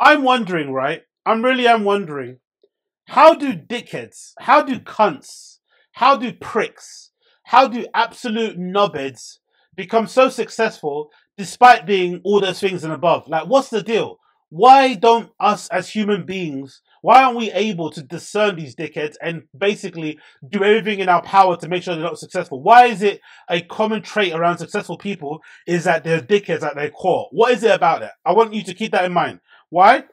I'm wondering, right? I'm wondering, how do dickheads, how do cunts, how do pricks, how do absolute knobheads become so successful despite being all those things and above? Like, what's the deal? Why don't us as human beings, why aren't we able to discern these dickheads and basically do everything in our power to make sure they're not successful? Why is it a common trait around successful people is that they're dickheads at their core? What is it about that? I want you to keep that in mind. Why?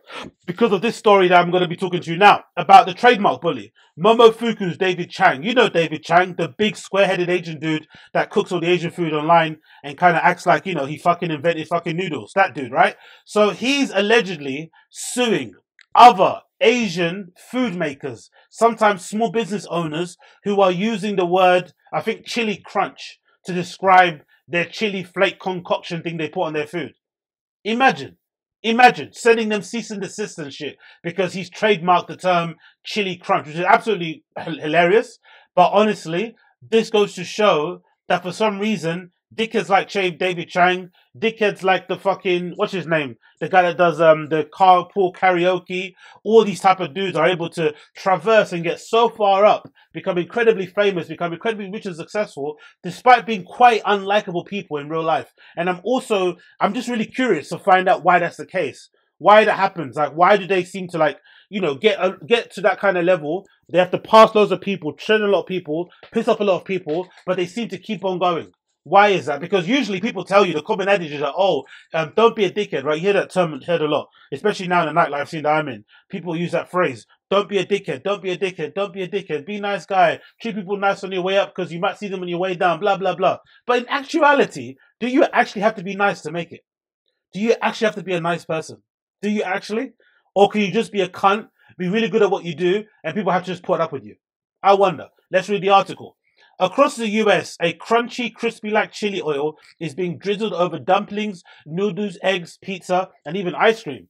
Because of this story that I'm going to be talking to you now about the trademark bully, Momofuku's David Chang. You know David Chang, the big square-headed Asian dude that cooks all the Asian food online and kind of acts like, you know, he fucking invented fucking noodles. That dude, right? So he's allegedly suing other Asian food makers, sometimes small business owners, who are using the word, I think, chili crunch to describe their chili flake concoction thing they put on their food. Imagine sending them cease and desist and shit because he's trademarked the term chili crunch, which is absolutely hilarious. But honestly, this goes to show that for some reason, dickheads like David Chang, dickheads like the fucking, what's his name? The guy that does the carpool karaoke. All these type of dudes are able to traverse and get so far up, become incredibly famous, become incredibly rich and successful, despite being quite unlikable people in real life. And I'm just really curious to find out why that's the case. Why that happens. Like, why do they seem to, like, you know, get to that kind of level? They have to pass loads of people, train a lot of people, piss off a lot of people, but they seem to keep on going. Why is that? Because usually people tell you, the common adage is that, oh, don't be a dickhead, right? You hear that term heard a lot, especially now in the nightlife scene that I'm in. People use that phrase, don't be a dickhead, don't be a dickhead, don't be a dickhead, be a nice guy, treat people nice on your way up because you might see them on your way down, blah, blah, blah. But in actuality, do you actually have to be nice to make it? Do you actually have to be a nice person? Do you actually? Or can you just be a cunt, be really good at what you do, and people have to just put up with you? I wonder. Let's read the article. Across the US, a crunchy, crispy-like chili oil is being drizzled over dumplings, noodles, eggs, pizza, and even ice cream.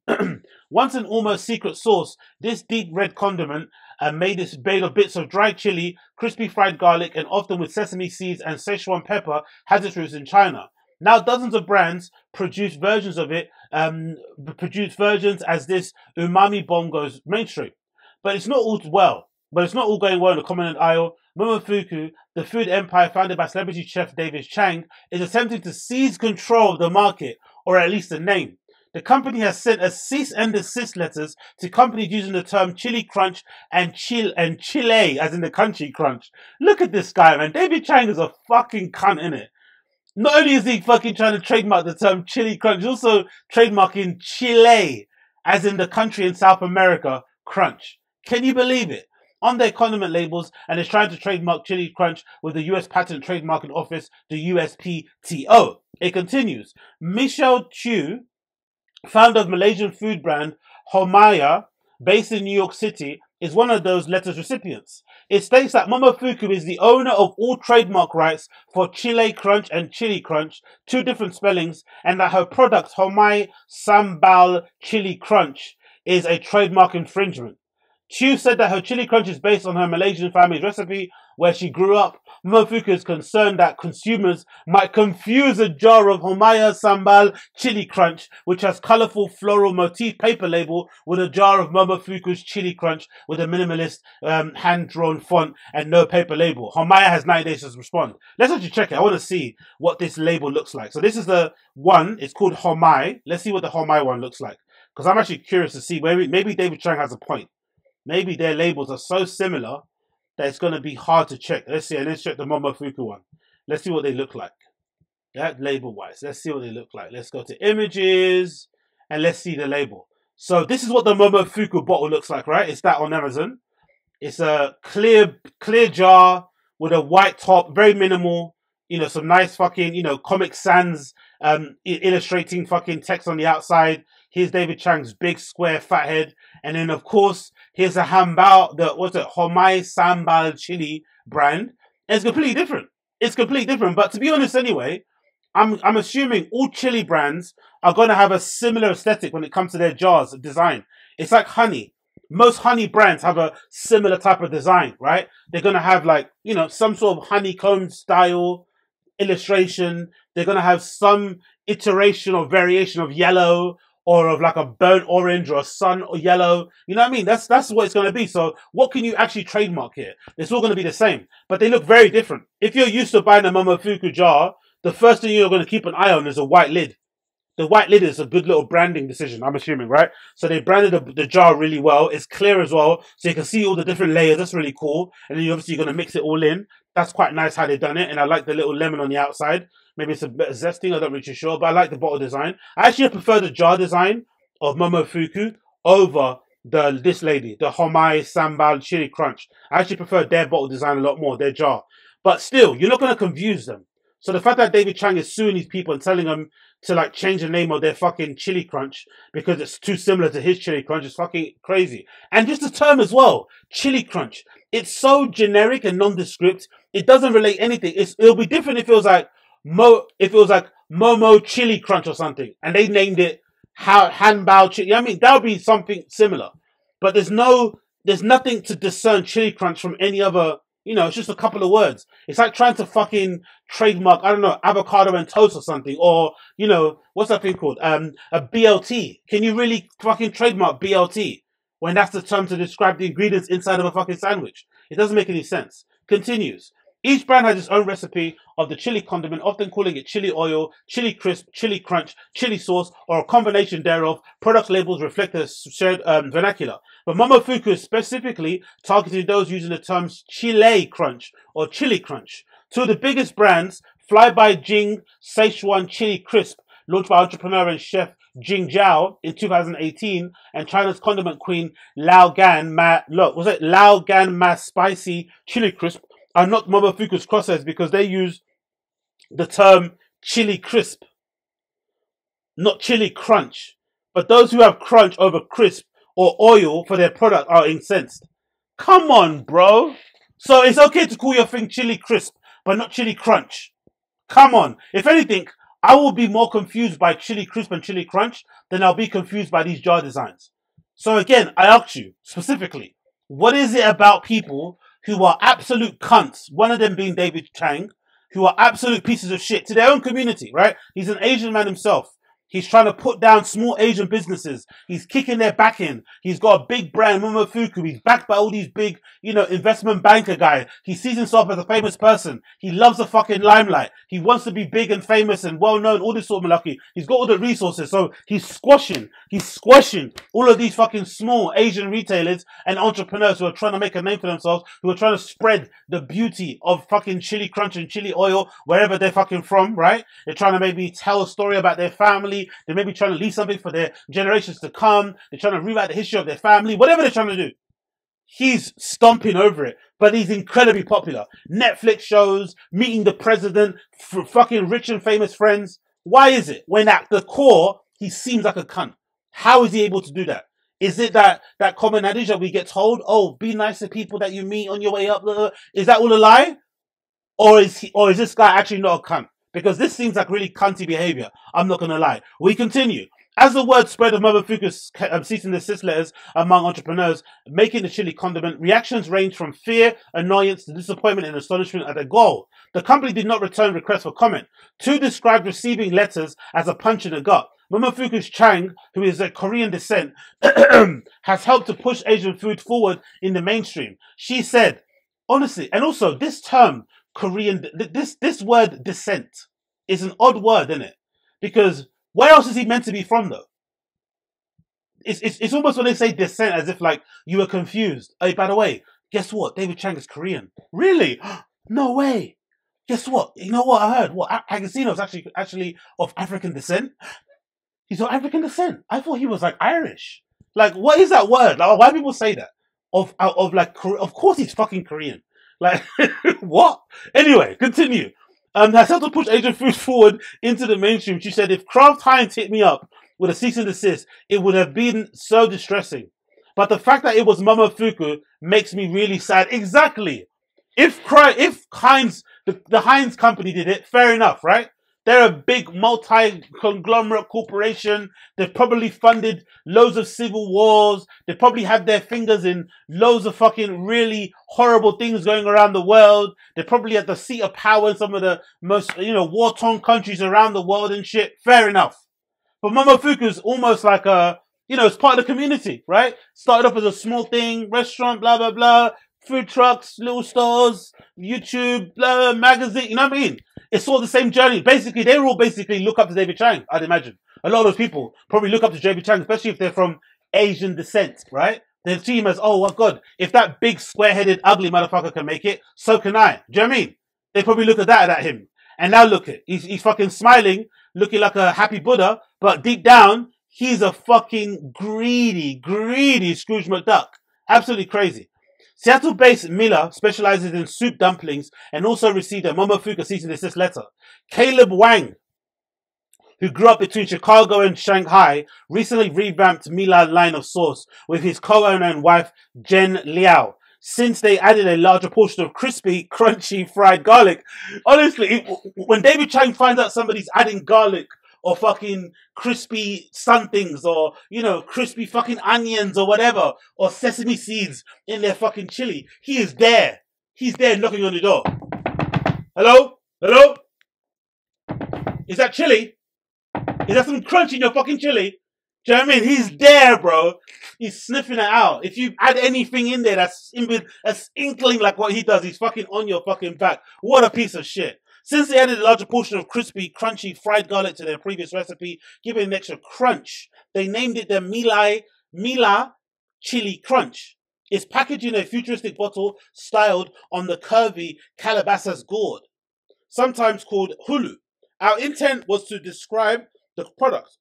Once an almost secret sauce, this deep red condiment made of bits of dried chili, crispy fried garlic, and often with sesame seeds and Szechuan pepper, has its roots in China. Now, dozens of brands produce versions of it, as this umami bomb goes mainstream. But it's not all going well in the common aisle. Momofuku, the food empire founded by celebrity chef David Chang, is attempting to seize control of the market, or at least the name. The company has sent a cease and desist letters to companies using the term chili crunch and chile, as in the country crunch. Look at this guy, man. David Chang is a fucking cunt, innit? Not only is he fucking trying to trademark the term chili crunch, he's also trademarking chile, as in the country in South America, crunch. Can you believe it? On their condiment labels, and is trying to trademark chili crunch with the US Patent Trademarking Office, the USPTO. It continues. Michelle Chew, founder of Malaysian food brand Homaya, based in New York City, is one of those letters recipients. It states that Momofuku is the owner of all trademark rights for Chile Crunch and Chili Crunch, two different spellings, and that her product, Homai Sambal Chili Crunch, is a trademark infringement. Chew said that her chili crunch is based on her Malaysian family's recipe where she grew up. Momofuku is concerned that consumers might confuse a jar of Homaya Sambal Chili Crunch, which has colourful floral motif paper label, with a jar of Momofuku's Chili Crunch with a minimalist hand-drawn font and no paper label. Homaya has 9 days to respond. Let's actually check it. I want to see what this label looks like. So this is the one. It's called Homai. Let's see what the Homai one looks like, because I'm actually curious to see. Maybe David Chang has a point. Maybe their labels are so similar that it's going to be hard to check. Let's see. Let's check the Momofuku one. Let's see what they look like. That label-wise. Let's see what they look like. Let's go to images and let's see the label. So this is what the Momofuku bottle looks like, right? It's that on Amazon. It's a clear jar with a white top. Very minimal. You know, some nice fucking, you know, Comic Sans illustrating fucking text on the outside. Here's David Chang's big square fat head. And then, of course, here's a Hambal, Homai Sambal Chili brand. And it's completely different. It's completely different. But to be honest anyway, I'm assuming all chili brands are going to have a similar aesthetic when it comes to their jars of design. It's like honey. Most honey brands have a similar type of design, right? They're going to have, like, you know, some sort of honeycomb style illustration. They're going to have some iteration or variation of yellow or of like a burnt orange or a sun or yellow. You know what I mean? That's what it's going to be. So what can you actually trademark here? It's all going to be the same, but they look very different. If you're used to buying a Momofuku jar, the first thing you're going to keep an eye on is a white lid. The white lid is a good little branding decision, I'm assuming, right? So they branded the jar really well. It's clear as well, so you can see all the different layers. That's really cool. And then you're obviously going to mix it all in. That's quite nice how they've done it. And I like the little lemon on the outside. Maybe it's a bit of zesting, I'm not really sure. But I like the bottle design. I actually prefer the jar design of Momofuku over this lady, the Homai Sambal Chili Crunch. I actually prefer their bottle design a lot more, their jar. But still, you're not going to confuse them. So the fact that David Chang is suing these people and telling them to like change the name of their fucking chili crunch because it's too similar to his chili crunch is fucking crazy. And just the term as well, chili crunch. It's so generic and nondescript. It doesn't relate anything. It'll be different if it was like Momo Chili Crunch or something, and they named it Hanbao Chili. You know what I mean, that would be something similar. But there's nothing to discern chili crunch from any other. You know, it's just a couple of words. It's like trying to fucking trademark, I don't know, avocado and toast or something. Or, you know, what's that thing called? A BLT. Can you really fucking trademark BLT when that's the term to describe the ingredients inside of a fucking sandwich? It doesn't make any sense. Continues. Each brand has its own recipe of the chili condiment, often calling it chili oil, chili crisp, chili crunch, chili sauce, or a combination thereof. Product labels reflect the shared vernacular. But Momofuku is specifically targeting those using the terms chili crunch or chili crunch. Two of the biggest brands, Fly-By Jing Sichuan Chili Crisp, launched by entrepreneur and chef Jing Zhao in 2018, and China's condiment queen Lao Gan Ma Spicy Chili Crisp, are not Momofuku's crosshairs because they use the term chili crisp, not chili crunch. But those who have crunch over crisp or oil for their product are incensed. Come on, bro. So it's okay to call your thing chili crisp, but not chili crunch. Come on. If anything, I will be more confused by chili crisp and chili crunch than I'll be confused by these jar designs. So again, I ask you specifically, what is it about people who are absolute cunts, one of them being David Chang, who are absolute pieces of shit to their own community, right? He's an Asian man himself. He's trying to put down small Asian businesses. He's kicking their back in. He's got a big brand, Momofuku. He's backed by all these big, you know, investment banker guy. He sees himself as a famous person. He loves the fucking limelight. He wants to be big and famous and well-known, all this sort of malarkey. He's got all the resources. So he's squashing all of these fucking small Asian retailers and entrepreneurs who are trying to make a name for themselves, who are trying to spread the beauty of fucking chili crunch and chili oil wherever they're fucking from, right? They're trying to maybe tell a story about their family. They may be trying to leave something for their generations to come. They're trying to rewrite the history of their family. Whatever they're trying to do, he's stomping over it. But he's incredibly popular. Netflix shows, meeting the president, fucking rich and famous friends. Why is it when at the core, he seems like a cunt? How is he able to do that? Is it that common adage that we get told, oh, be nice to people that you meet on your way up? Blah, blah. Is that all a lie? Or is this guy actually not a cunt? Because this seems like really cunty behavior, I'm not going to lie. We continue. As the word spread of Momofuku's cease and desist letters among entrepreneurs making the chili condiment, reactions ranged from fear, annoyance, to disappointment and astonishment at the goal. The company did not return requests for comment. Two described receiving letters as a punch in the gut. Momofuku's Chang, who is of Korean descent, has helped to push Asian food forward in the mainstream. She said, honestly, and also this term, Korean, this word descent is an odd word, isn't it? Because where else is he meant to be from though? It's almost when they say descent as if like you were confused. Hey, by the way, guess what? David Chang is Korean. Really? No way. Guess what? You know what I heard? What? Agostino is actually of African descent. He's of African descent. I thought he was like Irish. Like, what is that word? Like, why do people say that? Of course he's fucking Korean. Like, what? Anyway, continue. Has helped to push Asian food forward into the mainstream. She said, if Kraft Heinz hit me up with a cease and desist, it would have been so distressing. But the fact that it was Momofuku makes me really sad. Exactly. If Heinz, the Heinz company did it, fair enough, right? They're a big multi-conglomerate corporation. They've probably funded loads of civil wars. They probably have their fingers in loads of fucking really horrible things going around the world. They're probably at the seat of power in some of the most, you know, war-torn countries around the world and shit. Fair enough. But Momofuku is almost like a, you know, it's part of the community, right? Started off as a small thing, restaurant, blah, blah, blah, food trucks, little stores, YouTube, blah, magazine, you know what I mean? It's all the same journey. Basically, they all basically look up to David Chang, I'd imagine. A lot of those people probably look up to David Chang, especially if they're from Asian descent, right? They see him as, oh, my God, if that big, square-headed, ugly motherfucker can make it, so can I. Do you know what I mean? They probably look at that at him. And now look at, he's fucking smiling, looking like a happy Buddha, but deep down, he's a fucking greedy, greedy Scrooge McDuck. Absolutely crazy. Seattle-based Miller specializes in soup dumplings and also received a Momofuku cease and desist letter. Caleb Wang, who grew up between Chicago and Shanghai, recently revamped Miller line of sauce with his co-owner and wife, Jen Liao, since they added a larger portion of crispy, crunchy fried garlic. Honestly, when David Chang finds out somebody's adding garlic or fucking crispy somethings or, you know, crispy fucking onions or whatever, or sesame seeds in their fucking chili, he is there. He's there knocking on the door. Hello? Hello? Is that chili? Is that some crunch in your fucking chili? Do you know what I mean? He's there, bro. He's sniffing it out. If you add anything in there that's inkling like what he does, he's fucking on your fucking back. What a piece of shit. Since they added a larger portion of crispy, crunchy fried garlic to their previous recipe, giving it an extra crunch, they named it the Mila Chili Crunch. It's packaged in a futuristic bottle styled on the curvy Calabasas gourd, sometimes called hulu. Our intent was to describe the product,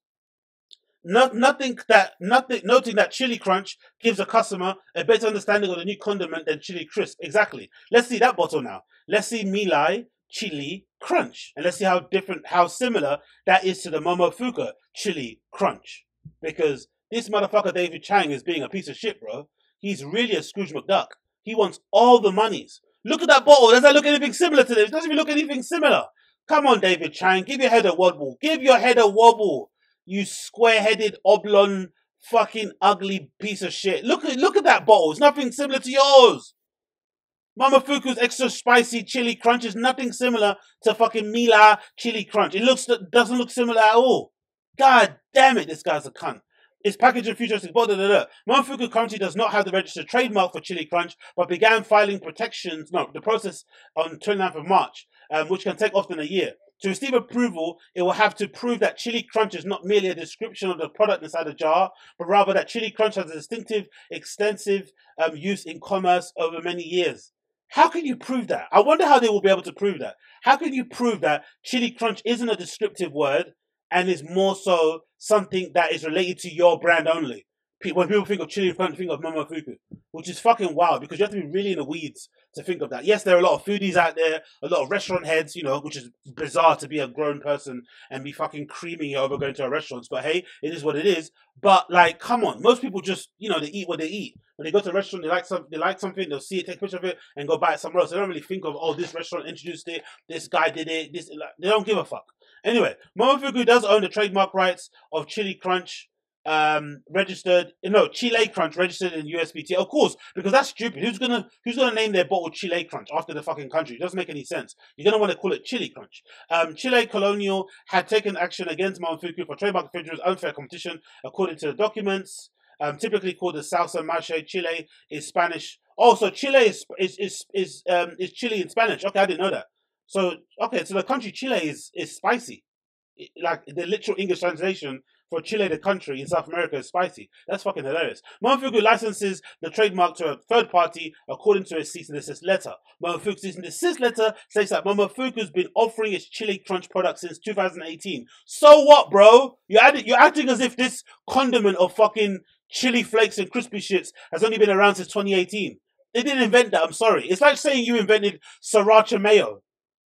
noting that Chili Crunch gives a customer a better understanding of the new condiment than Chili Crisp. Exactly. Let's see that bottle now. Let's see Mila Chili Crunch, and let's see how similar that is to the Momofuku Chili Crunch. Because this motherfucker David Chang is being a piece of shit, bro. He's really a Scrooge McDuck. He wants all the monies. Look at that bottle. Does that look anything similar to this? It doesn't even look anything similar. Come on, David Chang. Give your head a wobble. Give your head a wobble. You square-headed, oblong, fucking ugly piece of shit. Look at that bottle. It's nothing similar to yours. Momofuku's extra spicy chili crunch is nothing similar to fucking Mila Chili Crunch. It doesn't look similar at all. God damn it, this guy's a cunt. It's packaged in futuristic blah, blah, blah. Momofuku currently does not have the registered trademark for Chili Crunch, but began filing the process on 29th of March. Which can take often a year. To receive approval, it will have to prove that Chili Crunch is not merely a description of the product inside a jar, but rather that Chili Crunch has a distinctive, extensive use in commerce over many years. How can you prove that? I wonder how they will be able to prove that. How can you prove that Chili Crunch isn't a descriptive word and is more so something that is related to your brand only? When people think of Chili Crunch, think of Momofuku, which is fucking wild because you have to be really in the weeds to think of that. Yes, there are a lot of foodies out there, a lot of restaurant heads, you know, which is bizarre to be a grown person and be fucking creaming over going to a restaurant. But hey, it is what it is. But like, come on, most people just, you know, they eat what they eat. When they go to a restaurant, they like something, they'll see it, take a picture of it, and go buy it somewhere else. They don't really think of, oh, this restaurant introduced it, this guy did it, this. Like, they don't give a fuck. Anyway, Momofuku does own the trademark rights of Chili Crunch. Chile Crunch registered in USPT, of course, because that's stupid. Who's gonna name their bottle Chile Crunch after the fucking country? It doesn't make any sense. You're gonna want to call it Chili Crunch. Chile Colonial had taken action against Momofuku for trademark infringement's unfair competition, according to the documents. Typically called the salsa mache, Chile is Spanish. Oh, so Chile is chili in Spanish. Okay, I didn't know that. So okay, so the country Chile is spicy, like the literal English translation. For Chile, the country in South America is spicy. That's fucking hilarious. Momofuku licenses the trademark to a third party according to a cease and desist letter. Momofuku's cease and desist letter says that Momofuku's been offering its Chili Crunch product since 2018. So what, bro? You're acting as if this condiment of fucking chili flakes and crispy shits has only been around since 2018. They didn't invent that, I'm sorry. It's like saying you invented sriracha mayo.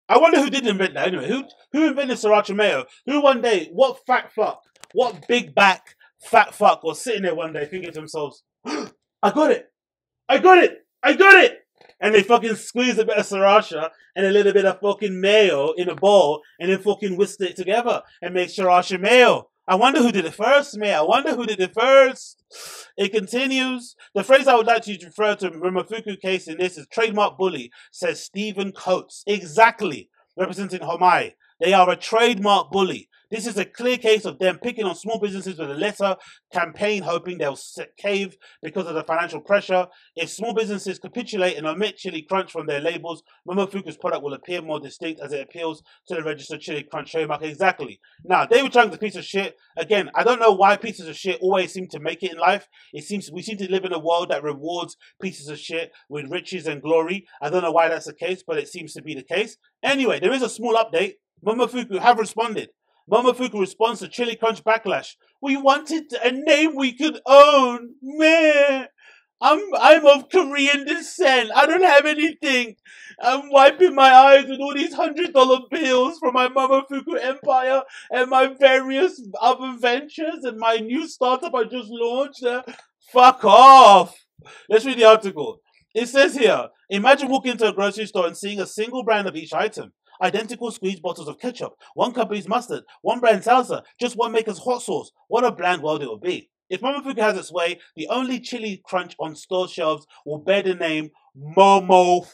I wonder who did invent that anyway. Who invented sriracha mayo? Who one day, what fat fuck? What big back fat fuck was sitting there one day thinking to themselves, oh, I got it! I got it! I got it! And they fucking squeezed a bit of sriracha and a little bit of fucking mayo in a bowl and then fucking whisked it together and made sriracha mayo. I wonder who did it first, man. I wonder who did it first. It continues. The phrase I would like to refer to in Momofuku case in this is trademark bully, says Stephen Coates. Exactly. Representing Homai. They are a trademark bully. This is a clear case of them picking on small businesses with a lesser campaign, hoping they'll cave because of the financial pressure. If small businesses capitulate and omit chili crunch from their labels, Momofuku's product will appear more distinct as it appeals to the registered chili crunch trademark. Exactly. Now, David Chang's a piece of shit. Again, I don't know why pieces of shit always seem to make it in life. It seems we seem to live in a world that rewards pieces of shit with riches and glory. I don't know why that's the case, but it seems to be the case. Anyway, there is a small update. Momofuku have responded. Momofuku responds to Chili Crunch backlash. We wanted a name we could own. Meh. I'm of Korean descent. I don't have anything. I'm wiping my eyes with all these $100 bills from my Momofuku empire and my various other ventures and my new startup I just launched. Fuck off. Let's read the article. It says here, imagine walking into a grocery store and seeing a single brand of each item. Identical squeeze bottles of ketchup, one company's mustard, one brand salsa, just one maker's hot sauce. What a bland world it would be. If Momofuku has its way, the only chili crunch on store shelves will bear the name Momofuku.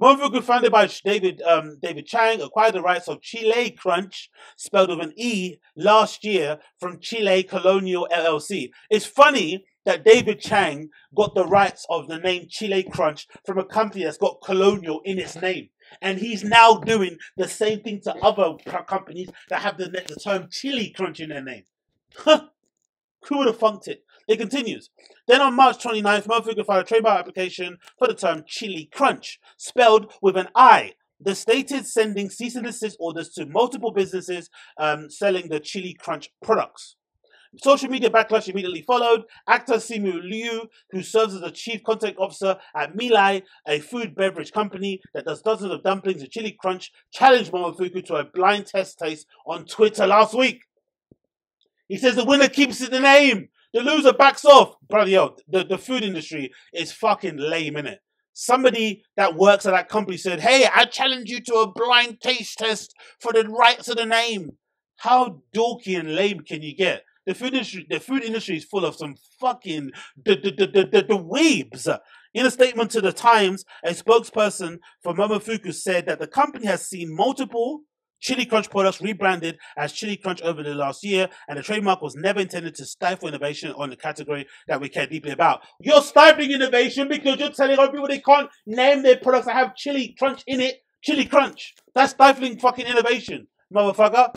Momofuku, founded by David Chang, acquired the rights of Chile Crunch, spelled with an E, last year from Chile Colonial LLC. It's funny that David Chang got the rights of the name Chile Crunch from a company that's got Colonial in its name. And he's now doing the same thing to other companies that have the term Chili Crunch in their name. Huh. Who would have funked it? It continues. Then on March 29th, Momofuku filed a trademark application for the term Chili Crunch, spelled with an I. The state is sending cease and desist orders to multiple businesses selling the Chili Crunch products. Social media backlash immediately followed. Actor Simu Liu, who serves as the chief content officer at Milai, a food beverage company that does dozens of dumplings and chili crunch, challenged Momofuku to a blind test taste on Twitter last week. He says the winner keeps it the name. The loser backs off. Bloody hell, the food industry is fucking lame, innit? Somebody that works at that company said, hey, I challenge you to a blind taste test for the rights of the name. How dorky and lame can you get? The food industry is full of some fucking weebs. In a statement to The Times, a spokesperson for Momofuku said that the company has seen multiple Chili Crunch products rebranded as Chili Crunch over the last year, and the trademark was never intended to stifle innovation on the category that we care deeply about. You're stifling innovation because you're telling other people they can't name their products that have Chili Crunch in it. Chili Crunch. That's stifling fucking innovation, motherfucker.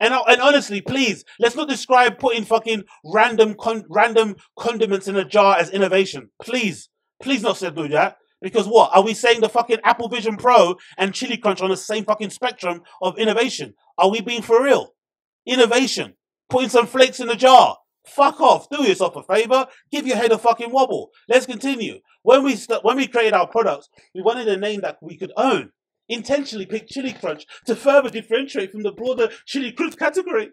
And honestly, please, let's not describe putting fucking random condiments in a jar as innovation. Please, please not do that. Because what? Are we saying the fucking Apple Vision Pro and Chili Crunch on the same fucking spectrum of innovation? Are we being for real? Innovation. Putting some flakes in a jar. Fuck off. Do yourself a favor. Give your head a fucking wobble. Let's continue. When we created our products, we wanted a name that we could own. Intentionally picked Chili Crunch to further differentiate from the broader Chili Crunch category.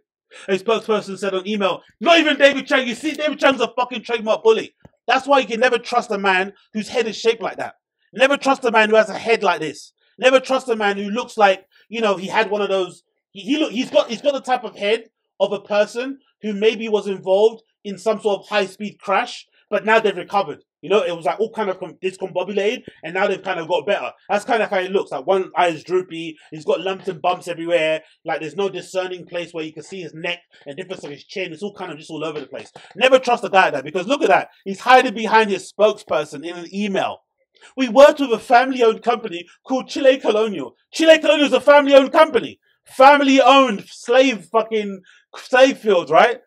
A spokesperson said on email, not even David Chang. You see, David Chang's a fucking trademark bully. That's why you can never trust a man whose head is shaped like that. Never trust a man who has a head like this. Never trust a man who looks like, you know, he had one of those. He's got the type of head of a person who maybe was involved in some sort of high-speed crash, but now they've recovered. You know, it was like all kind of discombobulated, and now they've kind of got better. That's kind of how it looks. Like one eye is droopy, he's got lumps and bumps everywhere. Like there's no discerning place where you can see his neck and difference of his chin. It's all kind of just all over the place. Never trust a guy like that, because look at that. He's hiding behind his spokesperson in an email. We worked with a family-owned company called Chile Colonial. Chile Colonial is a family-owned company. Family-owned slave field, right?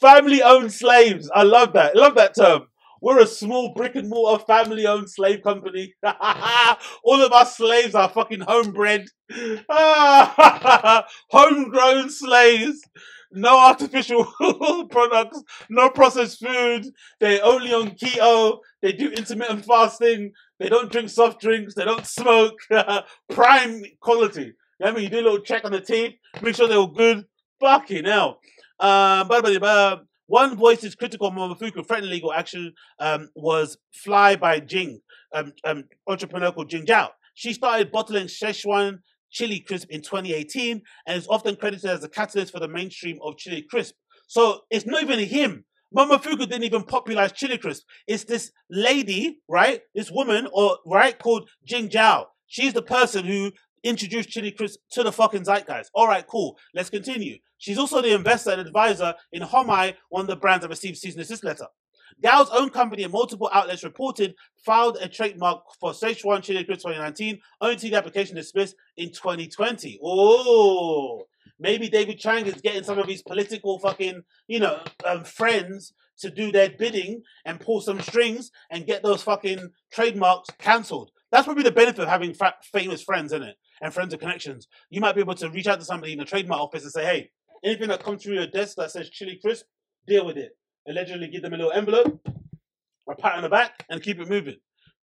Family-owned slaves. I love that. I love that term. We're a small brick and mortar family-owned slave company. All of our slaves are fucking homebred. Homegrown slaves. No artificial products. No processed food. They're only on keto. They do intermittent fasting. They don't drink soft drinks. They don't smoke. Prime quality. I mean, you do a little check on the teeth. Make sure they're all good. Fucking hell. One voice is critical of Momofuku threatening legal action was Fly by Jing, entrepreneur called Jing Zhao. She started bottling Szechuan Chili Crisp in 2018 and is often credited as the catalyst for the mainstream of Chili Crisp. So it's not even him. Momofuku didn't even popularize Chili Crisp. It's this lady, right? This woman, called Jing Zhao. She's the person who introduced Chili Crisp to the fucking zeitgeist. All right, cool. Let's continue. She's also the investor and advisor in Homai, one of the brands that received cease and desist letter. Gao's own company and multiple outlets reported filed a trademark for Sichuan Chili Crisp 2019, only to the application dismissed in 2020. Oh, maybe David Chang is getting some of his political fucking, friends to do their bidding and pull some strings and get those fucking trademarks cancelled. That's probably the benefit of having famous friends, isn't it? And friends and connections. You might be able to reach out to somebody in the trademark office and say, hey, anything that comes through your desk that says Chili Crisp, deal with it. Allegedly give them a little envelope, a pat on the back, and keep it moving.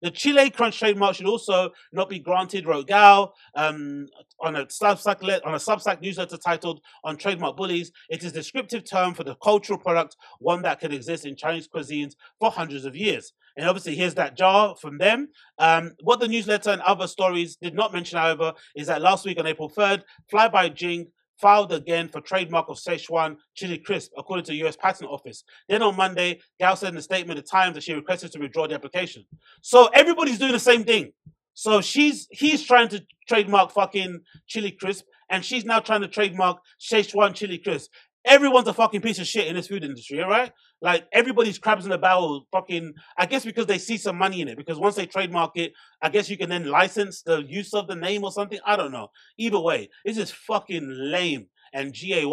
The Chile Crunch trademark should also not be granted, wrote Gao on a Substack newsletter titled On Trademark Bullies. It is a descriptive term for the cultural product, one that can exist in Chinese cuisines for hundreds of years. And obviously, here's that jar from them. What the newsletter and other stories did not mention, however, is that last week on April 3rd, Flyby Jing filed again for trademark of Sichuan Chili Crisp, according to the U.S. Patent Office. Then on Monday, Gao said in a statement at Times that she requested to withdraw the application. So everybody's doing the same thing. So he's trying to trademark fucking Chili Crisp, and she's now trying to trademark Sichuan Chili Crisp. Everyone's a fucking piece of shit in this food industry, all right? Like, everybody's crabs in the barrel fucking... I guess because they see some money in it, because once they trademark it, I guess you can then license the use of the name or something. I don't know. Either way, this is fucking lame and GAY.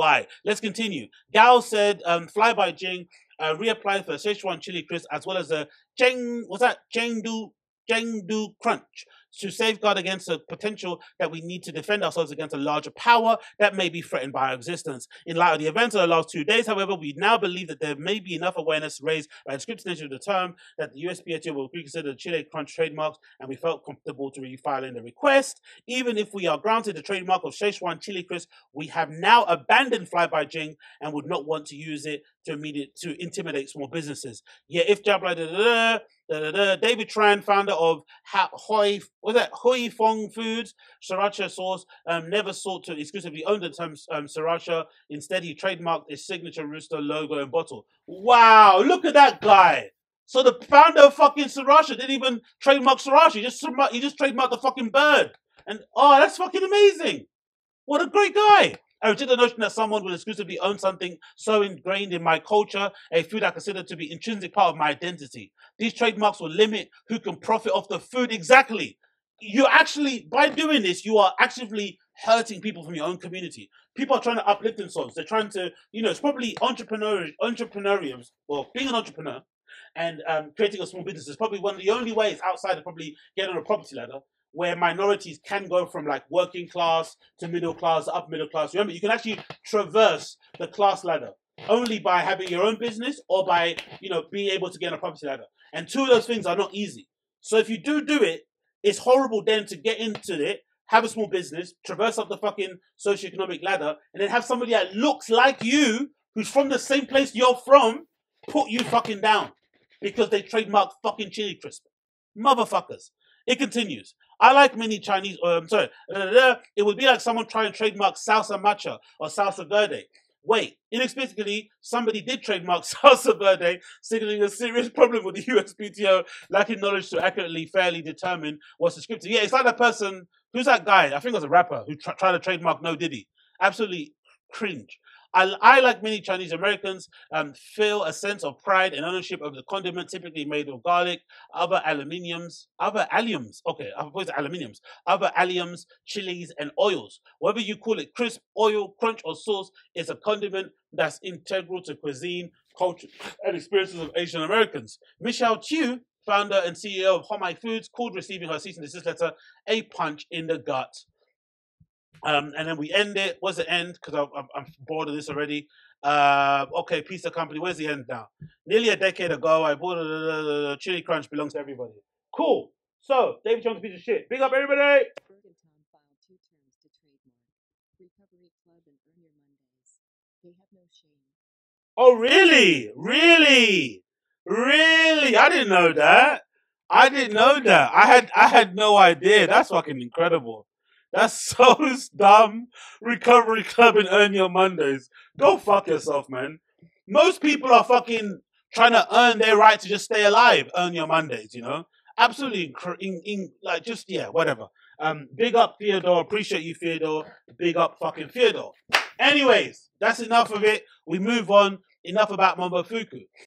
Let's continue. Gao said Flyby Jing reapplied for Sichuan Chili Crisp as well as a Chengdu Crunch to safeguard against the potential that we need to defend ourselves against a larger power that may be threatened by our existence. In light of the events of the last 2 days, however, we now believe that there may be enough awareness raised by the descriptive nature of the term that the USPTO will reconsider the Chile Crunch trademarks, and we felt comfortable to refiling the request. Even if we are granted the trademark of Sichuan Chili Crisp, we have now abandoned Flyby Jing and would not want to use it to intimidate small businesses. Yeah, if Jabla David Tran, founder of Hui Fong Foods Sriracha Sauce, never sought to exclusively own the term Sriracha. Instead, he trademarked his signature rooster logo and bottle. Wow, look at that guy. So the founder of fucking Sriracha didn't even trademark Sriracha. He just trademarked the fucking bird. And, oh, that's fucking amazing. What a great guy. I reject the notion that someone will exclusively own something so ingrained in my culture, a food I consider to be intrinsic part of my identity. These trademarks will limit who can profit off the food. Exactly. You actually, by doing this, you are actively hurting people from your own community. People are trying to uplift themselves. They're trying to, it's probably entrepreneuriums, or being an entrepreneur and creating a small business is probably one of the only ways outside of probably getting on a property ladder, where minorities can go from like working class to middle class, up middle class. Remember, you can actually traverse the class ladder only by having your own business or by, being able to get on a property ladder. And two of those things are not easy. So if you do it, it's horrible then to get into it, have a small business, traverse up the fucking socioeconomic ladder, and then have somebody that looks like you, who's from the same place you're from, put you fucking down because they trademarked fucking Chili Crisp. Motherfuckers. It continues. I like many Chinese, it would be like someone trying to trademark salsa matcha or salsa verde. Wait, inexplicably, somebody did trademark salsa verde, signaling a serious problem with the USPTO, lacking knowledge to accurately, fairly determine what's descriptive. Yeah, it's like that person, who's that guy? I think it was a rapper who tried to trademark No Diddy. Absolutely cringe. I, like many Chinese Americans, feel a sense of pride and ownership of the condiment typically made of garlic, other alliums, chilies, and oils. Whether you call it crisp, oil, crunch, or sauce, it's a condiment that's integral to cuisine, culture, and experiences of Asian Americans. Michelle Chiu, founder and CEO of Homai Foods, called receiving her cease and desist letter a punch in the gut. And then we end it. What's the end? Because I'm bored of this already. Okay, pizza company. Where's the end now? Nearly a decade ago, I bought a Chili Crunch belongs to everybody. Cool. So, David Chang's a piece of shit. Big up, everybody. Burgertown filed 2 terms to trademark. Recovery Club and Earn Your Mondays. They have no shame. Oh, really? Really? Really? I didn't know that. I didn't know that. I had no idea. That's fucking incredible. That's so dumb. Recovery Club and Earn Your Mondays. Go fuck yourself, man. Most people are fucking trying to earn their right to just stay alive. Earn Your Mondays, Absolutely, like, just, yeah, whatever. Big up Theodore. Appreciate you, Theodore. Big up fucking Theodore. Anyways, that's enough of it. We move on. Enough about Mombofuku.